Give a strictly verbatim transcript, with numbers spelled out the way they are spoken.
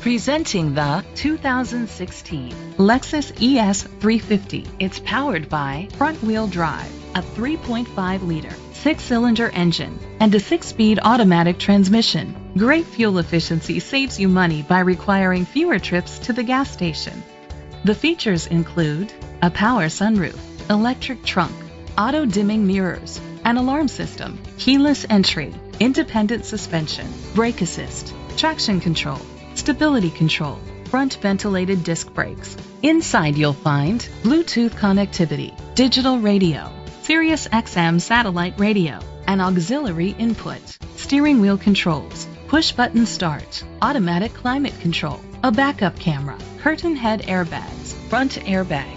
Presenting the two thousand sixteen Lexus E S three fifty. It's powered by front-wheel drive, a three point five liter six-cylinder engine, and a six-speed automatic transmission. Great fuel efficiency saves you money by requiring fewer trips to the gas station. The features include a power sunroof, electric trunk, auto-dimming mirrors, an alarm system, keyless entry, independent suspension, brake assist, traction control, stability control, front ventilated disc brakes. Inside you'll find Bluetooth connectivity, digital radio, Sirius X M satellite radio, and auxiliary input, steering wheel controls, push button start, automatic climate control, a backup camera, curtain head airbags, front airbags.